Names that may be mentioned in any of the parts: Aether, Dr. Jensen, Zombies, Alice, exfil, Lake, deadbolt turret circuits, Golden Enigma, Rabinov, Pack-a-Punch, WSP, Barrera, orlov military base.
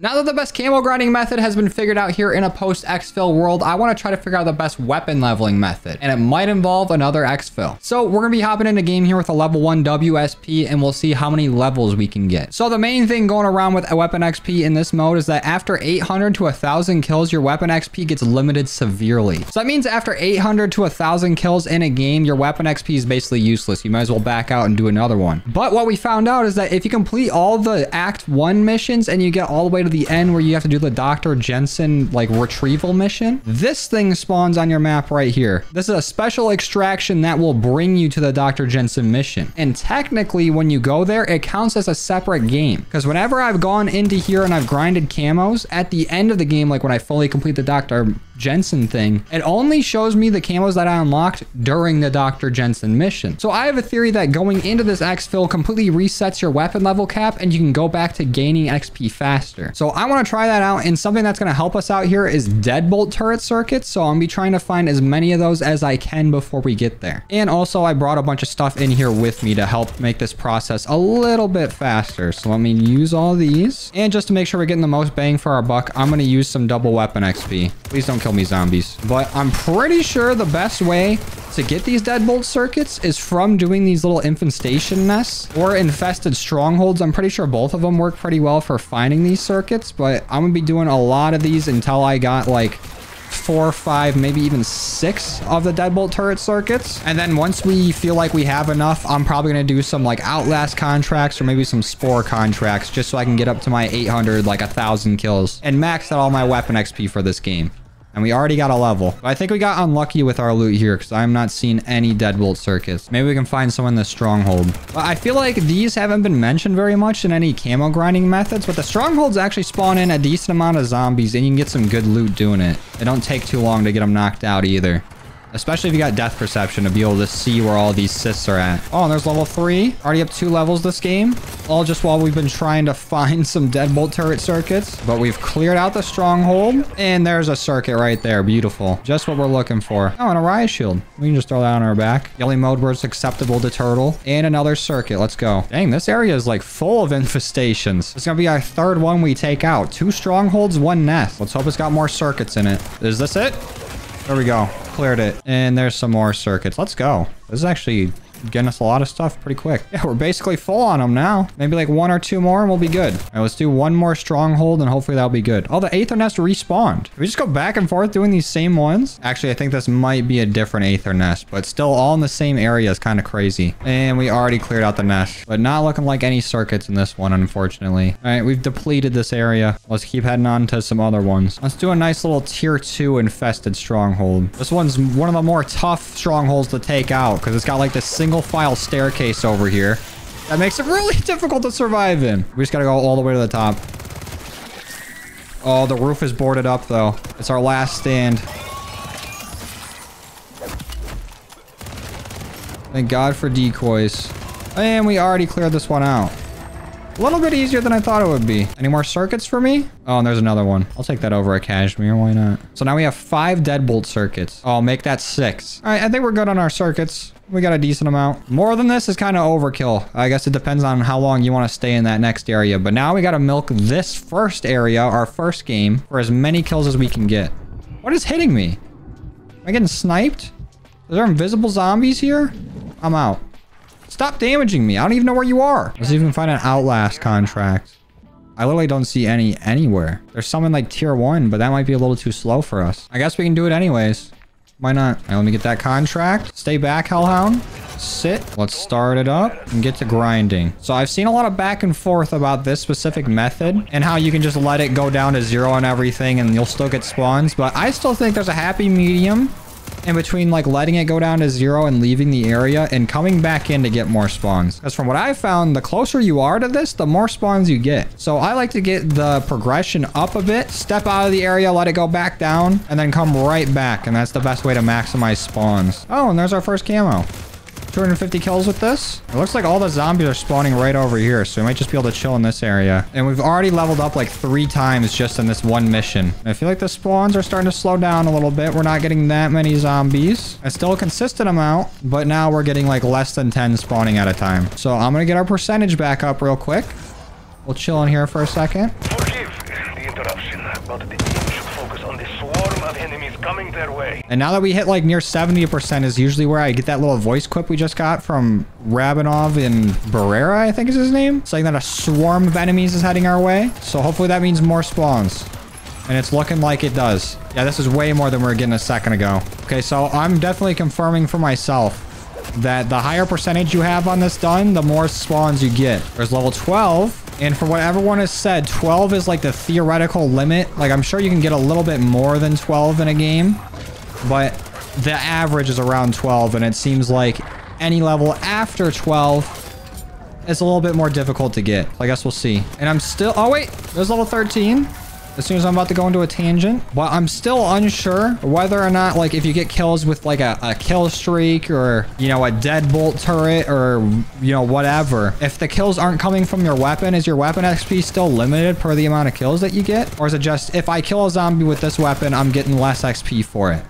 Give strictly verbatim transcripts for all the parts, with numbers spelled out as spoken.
Now that the best camo grinding method has been figured out here in a post-X F I L world, I want to try to figure out the best weapon leveling method, and it might involve another X F I L. So we're going to be hopping into game here with a level one W S P, and we'll see how many levels we can get. So the main thing going around with a weapon X P in this mode is that after eight hundred to one thousand kills, your weapon X P gets limited severely. So that means after eight hundred to one thousand kills in a game, your weapon X P is basically useless. You might as well back out and do another one. But what we found out is that if you complete all the Act one missions and you get all the way to the end where you have to do the Doctor Jensen like retrieval mission, this thing spawns on your map right here. This is a special extraction that will bring you to the Doctor Jensen mission, and technically when you go there it counts as a separate game, because whenever I've gone into here and I've grinded camos at the end of the game, like when I fully complete the Doctor Jensen thing, it only shows me the camos that I unlocked during the Doctor Jensen mission. So I have a theory that going into this X F I L completely resets your weapon level cap and you can go back to gaining X P faster. So I want to try that out, and something that's going to help us out here is deadbolt turret circuits. So I'm going to be trying to find as many of those as I can before we get there. And also I brought a bunch of stuff in here with me to help make this process a little bit faster. So let me use all these. And just to make sure we're getting the most bang for our buck, I'm going to use some double weapon X P. Please don't kill me, zombies. But I'm pretty sure the best way to get these deadbolt circuits is from doing these little infestation nests or infested strongholds. I'm pretty sure both of them work pretty well for finding these circuits, but I'm gonna be doing a lot of these until I got like four, five, maybe even six of the deadbolt turret circuits. And then once we feel like we have enough, I'm probably going to do some like Outlast contracts or maybe some Spore contracts just so I can get up to my eight hundred, like a thousand kills and max out all my weapon X P for this game. And we already got a level. I think we got unlucky with our loot here because I'm not seeing any deadbolt circuits. Maybe we can find some in the stronghold. But I feel like these haven't been mentioned very much in any camo grinding methods, but the strongholds actually spawn in a decent amount of zombies and you can get some good loot doing it. It don't take too long to get them knocked out either. Especially if you got death perception to be able to see where all these cysts are at. Oh, and there's level three. Already up two levels this game. All just while we've been trying to find some deadbolt turret circuits. But we've cleared out the stronghold. And there's a circuit right there. Beautiful. Just what we're looking for. Oh, and a riot shield. We can just throw that on our back. Yelly mode where it's acceptable to turtle. And another circuit. Let's go. Dang, this area is like full of infestations. It's going to be our third one we take out. Two strongholds, one nest. Let's hope it's got more circuits in it. Is this it? There we go. Cleared it. And there's some more circuits. Let's go. This is actually getting us a lot of stuff pretty quick. Yeah, we're basically full on them now. Maybe like one or two more and we'll be good. All right, let's do one more stronghold and hopefully that'll be good. Oh, the Aether Nest respawned. Can we just go back and forth doing these same ones? Actually, I think this might be a different Aether Nest, but still all in the same area is kind of crazy. And we already cleared out the nest, but not looking like any circuits in this one, unfortunately. All right, we've depleted this area. Let's keep heading on to some other ones. Let's do a nice little tier two infested stronghold. This one's one of the more tough strongholds to take out because it's got like this single file staircase over here that makes it really difficult to survive in. We just gotta go all the way to the top. Oh, the roof is boarded up though. It's our last stand. Thank God for decoys. And we already cleared this one out. A little bit easier than I thought it would be. Any more circuits for me? Oh, and there's another one. I'll take that over a cashmere. Why not? So now we have five deadbolt circuits. Oh, make that six. All right, I think we're good on our circuits. We got a decent amount. More than this is kind of overkill. I guess it depends on how long you want to stay in that next area. But now we got to milk this first area, our first game, for as many kills as we can get. What is hitting me? Am I getting sniped? Are there invisible zombies here? I'm out. Stop damaging me. I don't even know where you are. Let's even find an Outlast contract. I literally don't see any anywhere. There's some in like tier one, but that might be a little too slow for us. I guess we can do it anyways. Why not? All right, let me get that contract. Stay back, Hellhound. Sit. Let's start it up and get to grinding. So I've seen a lot of back and forth about this specific method and how you can just let it go down to zero on everything and you'll still get spawns. But I still think there's a happy medium in between like letting it go down to zero and leaving the area and coming back in to get more spawns. Because from what I found, the closer you are to this, the more spawns you get. So I like to get the progression up a bit, step out of the area, let it go back down, and then come right back. And that's the best way to maximize spawns. Oh, and there's our first camo. two hundred fifty kills with this. It looks like all the zombies are spawning right over here, so we might just be able to chill in this area. And we've already leveled up like three times just in this one mission. And I feel like the spawns are starting to slow down a little bit. We're not getting that many zombies. It's still a consistent amount, but now we're getting like less than ten spawning at a time. So I'm gonna get our percentage back up real quick. We'll chill in here for a second. option, but the team should focus on the swarm of enemies coming their way. And now that we hit like near seventy percent is usually where I get that little voice clip we just got from Rabinov in Barrera, I think is his name, saying that a swarm of enemies is heading our way. So hopefully that means more spawns. And it's looking like it does. Yeah, this is way more than we were getting a second ago. Okay, so I'm definitely confirming for myself that the higher percentage you have on this done, the more spawns you get. There's level twelve. And for what everyone has said, twelve is like the theoretical limit. Like, I'm sure you can get a little bit more than twelve in a game, but the average is around twelve. And it seems like any level after twelve, it's a little bit more difficult to get. I guess we'll see. And I'm still... Oh, wait. There's level thirteen. As soon as I'm about to go into a tangent. But I'm still unsure whether or not, like, if you get kills with, like, a, a kill streak or, you know, a deadbolt turret or, you know, whatever. If the kills aren't coming from your weapon, is your weapon X P still limited per the amount of kills that you get? Or is it just, if I kill a zombie with this weapon, I'm getting less X P for it?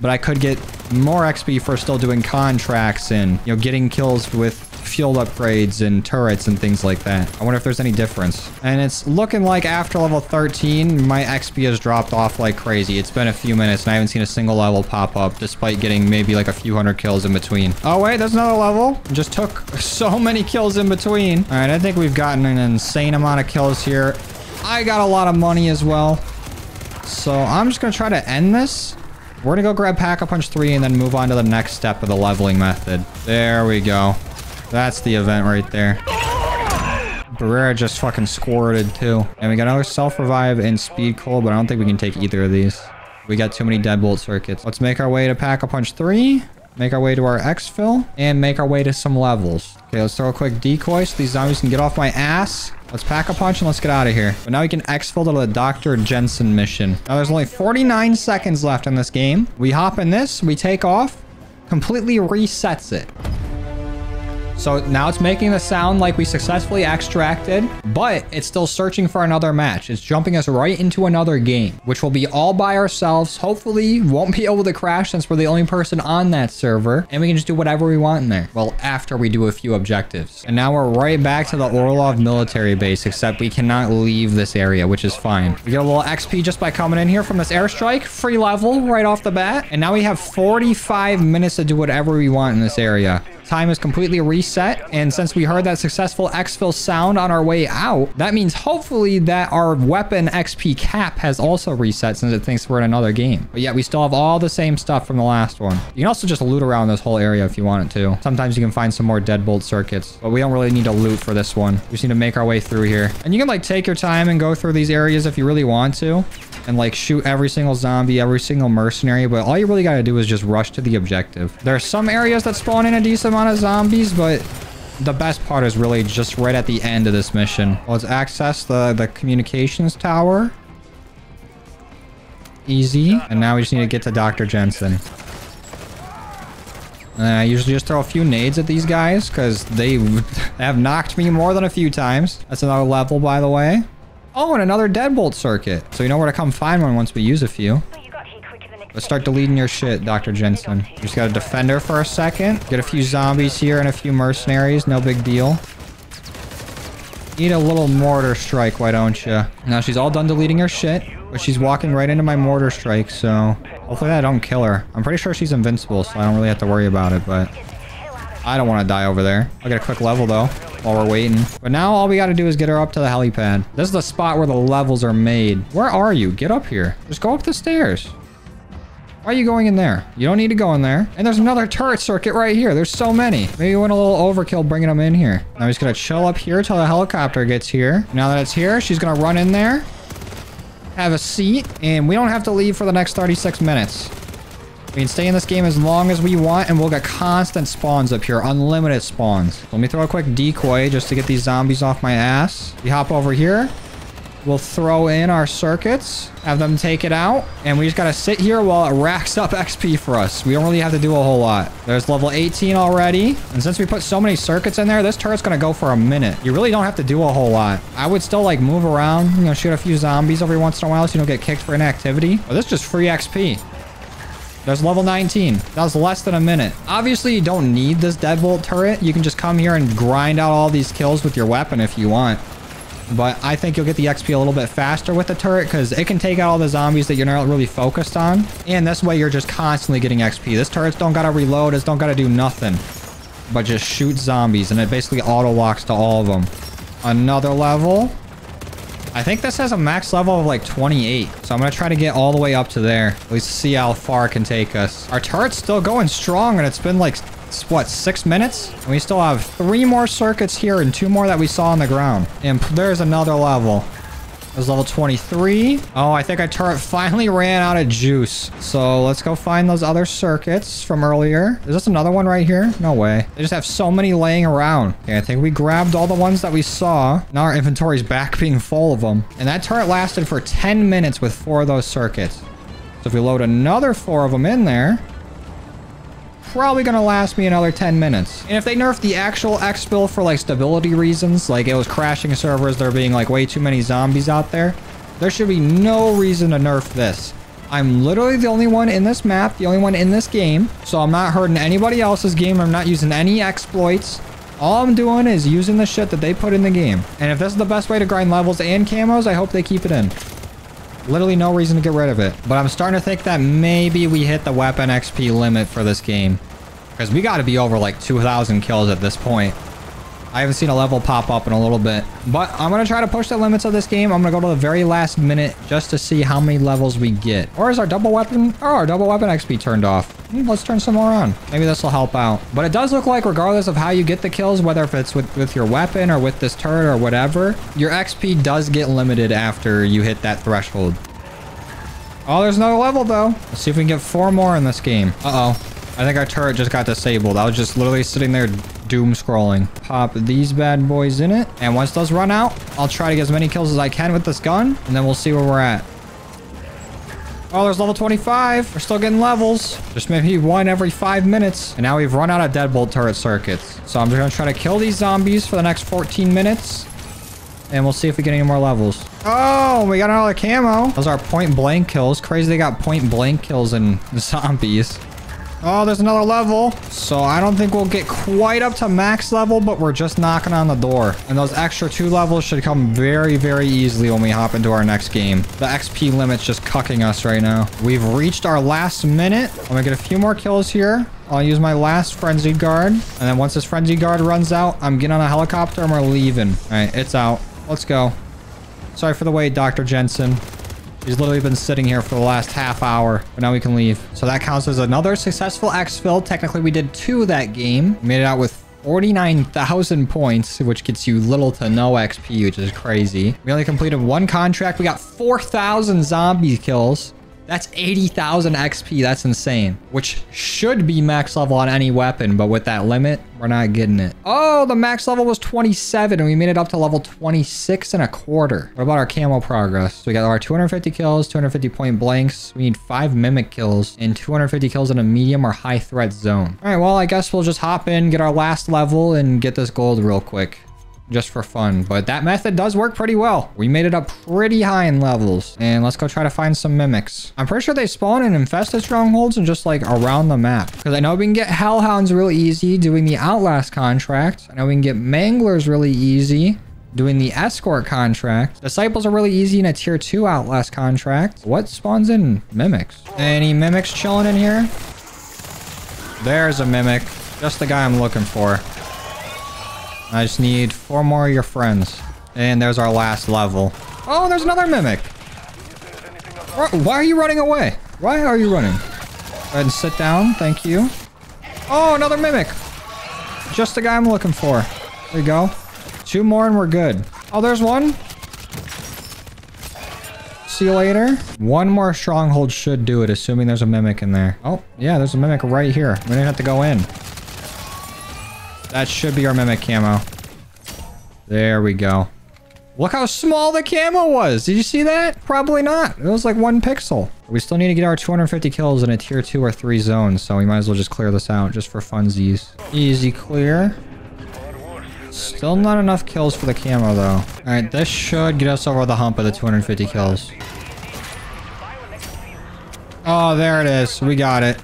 But I could get more X P for still doing contracts and, you know, getting kills with fuel upgrades and turrets and things like that. I wonder if there's any difference. And it's looking like after level thirteen, my X P has dropped off like crazy. It's been a few minutes and I haven't seen a single level pop up despite getting maybe like a few hundred kills in between. Oh wait, there's another level. Just took so many kills in between. All right, I think we've gotten an insane amount of kills here. I got a lot of money as well. So I'm just gonna try to end this. We're gonna go grab Pack-a-Punch three and then move on to the next step of the leveling method. There we go. That's the event right there. Barrera just fucking squirted too. And we got another self-revive and speed coal, but I don't think we can take either of these. We got too many deadbolt circuits. Let's make our way to Pack-a-Punch three, make our way to our X F I L, and make our way to some levels. Okay, let's throw a quick decoy so these zombies can get off my ass. Let's Pack-a-Punch and let's get out of here. But now we can X F I L to the Doctor Jensen mission. Now there's only forty-nine seconds left in this game. We hop in this, we take off, completely resets it. So now it's making the sound like we successfully extracted, but it's still searching for another match. It's jumping us right into another game, which will be all by ourselves. Hopefully won't be able to crash since we're the only person on that server and we can just do whatever we want in there. Well, after we do a few objectives. And now we're right back to the Orlov military base, except we cannot leave this area, which is fine. We get a little X P just by coming in here from this airstrike, free level right off the bat. And now we have forty-five minutes to do whatever we want in this area. Time is completely reset, and since we heard that successful X F I L sound on our way out, that means hopefully that our weapon X P cap has also reset since it thinks we're in another game. But yet we still have all the same stuff from the last one. You can also just loot around this whole area if you wanted to. Sometimes you can find some more deadbolt circuits, but we don't really need to loot for this one. We just need to make our way through here. And you can like take your time and go through these areas if you really want to, and like shoot every single zombie, every single mercenary, but all you really gotta do is just rush to the objective. There are some areas that spawn in a decent amount of zombies, but the best part is really just right at the end of this mission. Let's access the, the communications tower. Easy. And now we just need to get to Doctor Jensen. And I usually just throw a few nades at these guys because they have knocked me more than a few times. That's another level, by the way. Oh, and another deadbolt circuit. So you know where to come find one once we use a few. Let's start deleting your shit, Doctor Jensen. You just got a defender for a second. Get a few zombies here and a few mercenaries. No big deal. Need a little mortar strike, why don't you? Now she's all done deleting her shit, but she's walking right into my mortar strike, so... Hopefully I don't kill her. I'm pretty sure she's invincible, so I don't really have to worry about it, but... I don't want to die over there. I'll get a quick level, though, while we're waiting. But now all we got to do is get her up to the helipad. This is the spot where the levels are made. Where are you? Get up here. Just go up the stairs. Why are you going in there? You don't need to go in there. And there's another turret circuit right here. There's so many. Maybe we went a little overkill bringing them in here. Now he's gonna chill up here till the helicopter gets here. Now that it's here, she's gonna run in there, have a seat, and we don't have to leave for the next thirty-six minutes. We can stay in this game as long as we want, and we'll get constant spawns up here. Unlimited spawns. Let me throw a quick decoy just to get these zombies off my ass. We hop over here. We'll throw in our circuits, have them take it out, and we just gotta sit here while it racks up X P for us. We don't really have to do a whole lot. There's level eighteen already, and since we put so many circuits in there, this turret's gonna go for a minute. You really don't have to do a whole lot. I would still like move around, you know, shoot a few zombies every once in a while so you don't get kicked for inactivity. But this is just free X P. There's level nineteen. That was less than a minute. Obviously, you don't need this deadbolt turret. You can just come here and grind out all these kills with your weapon if you want. But I think you'll get the X P a little bit faster with the turret because it can take out all the zombies that you're not really focused on. And this way you're just constantly getting X P. This turret's don't gotta reload, it's don't gotta do nothing but just shoot zombies, and it basically auto-locks to all of them. Another level. I think this has a max level of like twenty-eight. So I'm going to try to get all the way up to there. At least see how far it can take us. Our turret's still going strong, and it's been like, what, six minutes? And we still have three more circuits here and two more that we saw on the ground. And there's another level. There's level twenty-three. Oh, I think our turret finally ran out of juice. So let's go find those other circuits from earlier. Is this another one right here? No way. They just have so many laying around. Okay, I think we grabbed all the ones that we saw. Now our inventory's back being full of them. And that turret lasted for ten minutes with four of those circuits. So if we load another four of them in there, probably gonna last me another ten minutes. And if they nerfed the actual X F I L for like stability reasons, like it was crashing servers, there being like way too many zombies out there, there should be no reason to nerf this. I'm literally the only one in this map, the only one in this game, so I'm not hurting anybody else's game. I'm not using any exploits. All I'm doing is using the shit that they put in the game. And if this is the best way to grind levels and camos, I hope they keep it in. Literally no reason to get rid of it. But I'm starting to think that maybe we hit the weapon X P limit for this game. Because we got to be over like two thousand kills at this point. I haven't seen a level pop up in a little bit. But I'm going to try to push the limits of this game. I'm going to go to the very last minute just to see how many levels we get. Or is our double weapon... Oh, our double weapon X P turned off. Let's turn some more on. Maybe this will help out. But it does look like regardless of how you get the kills, whether if it's with, with your weapon or with this turret or whatever, your X P does get limited after you hit that threshold. Oh, there's another level though. Let's see if we can get four more in this game. Uh-oh. I think our turret just got disabled. I was just literally sitting there doom scrolling. Pop these bad boys in it. And once those run out, I'll try to get as many kills as I can with this gun. And then we'll see where we're at. Oh, there's level twenty-five. We're still getting levels. There's maybe one every five minutes. And now we've run out of deadbolt turret circuits. So I'm just going to try to kill these zombies for the next fourteen minutes. And we'll see if we get any more levels. Oh, we got another camo. Those are point blank kills. Crazy they got point blank kills in zombies. Oh, there's another level. So I don't think we'll get quite up to max level, but we're just knocking on the door. And those extra two levels should come very, very easily when we hop into our next game. The X P limit's just cucking us right now. We've reached our last minute. I'm gonna get a few more kills here. I'll use my last frenzied guard. And then once this frenzied guard runs out, I'm getting on a helicopter and we're leaving. All right, it's out. Let's go. Sorry for the wait, Doctor Jensen. He's literally been sitting here for the last half hour, but now we can leave. So that counts as another successful X F I L. Technically, we did two that game. We made it out with forty-nine thousand points, which gets you little to no X P, which is crazy. We only completed one contract. We got four thousand zombie kills. That's eighty thousand X P. That's insane, which should be max level on any weapon. But with that limit, we're not getting it. Oh, the max level was twenty-seven and we made it up to level twenty-six and a quarter. What about our camo progress? So we got our two hundred fifty kills, two hundred fifty point blanks. We need five mimic kills and two hundred fifty kills in a medium or high threat zone. All right, well, I guess we'll just hop in, get our last level and get this gold real quick. Just for fun. But that method does work pretty well. We made it up pretty high in levels. And let's go try to find some mimics. I'm pretty sure they spawn in infested strongholds and just like around the map. Because I know we can get hellhounds real easy doing the outlast contract. I know we can get manglers really easy doing the escort contract. Disciples are really easy in a tier two outlast contract. What spawns in mimics? Any mimics chilling in here? There's a mimic. Just the guy I'm looking for. I just need four more of your friends. And there's our last level. Oh, there's another mimic. Why are you running away? Why are you running? Go ahead and sit down. Thank you. Oh, another mimic. Just the guy I'm looking for. There you go. Two more and we're good. Oh, there's one. See you later. One more stronghold should do it, assuming there's a mimic in there. Oh, yeah, there's a mimic right here. We didn't have to go in. That should be our mimic camo. There we go. Look how small the camo was. Did you see that? Probably not. It was like one pixel. We still need to get our two hundred fifty kills in a tier two or three zone. So we might as well just clear this out just for funsies. Easy clear. Still not enough kills for the camo though. All right, this should get us over the hump of the two hundred fifty kills. Oh, there it is. We got it.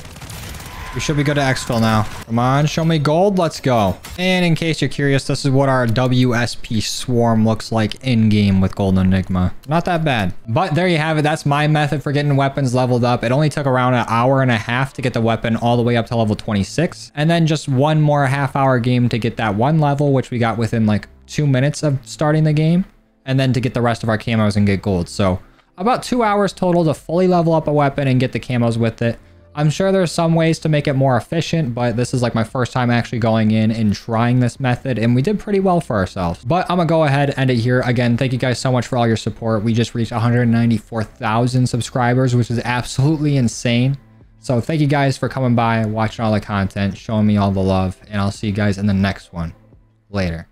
We should be good at X F I L now. Come on, show me gold. Let's go. And in case you're curious, this is what our W S P swarm looks like in-game with Golden Enigma. Not that bad. But there you have it. That's my method for getting weapons leveled up. It only took around an hour and a half to get the weapon all the way up to level twenty-six. And then just one more half hour game to get that one level, which we got within like two minutes of starting the game. And then to get the rest of our camos and get gold. So about two hours total to fully level up a weapon and get the camos with it. I'm sure there's some ways to make it more efficient, but this is like my first time actually going in and trying this method, and we did pretty well for ourselves. But I'm gonna go ahead and end it here. Again, thank you guys so much for all your support. We just reached one hundred ninety-four thousand subscribers, which is absolutely insane. So thank you guys for coming by, watching all the content, showing me all the love, and I'll see you guys in the next one. Later.